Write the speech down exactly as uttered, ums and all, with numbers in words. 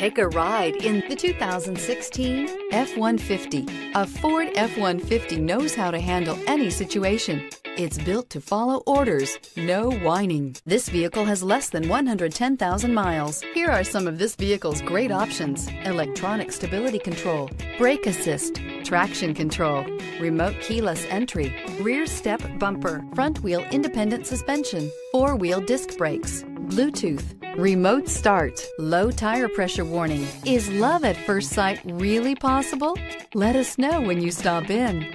Take a ride in the two thousand sixteen F one fifty. A Ford F one fifty knows how to handle any situation. It's built to follow orders, no whining. This vehicle has less than one hundred ten thousand miles. Here are some of this vehicle's great options: electronic stability control, brake assist, traction control, remote keyless entry, rear step bumper, front wheel independent suspension, four-wheel disc brakes, Bluetooth, remote start, low tire pressure warning. Is love at first sight really possible? Let us know when you stop in.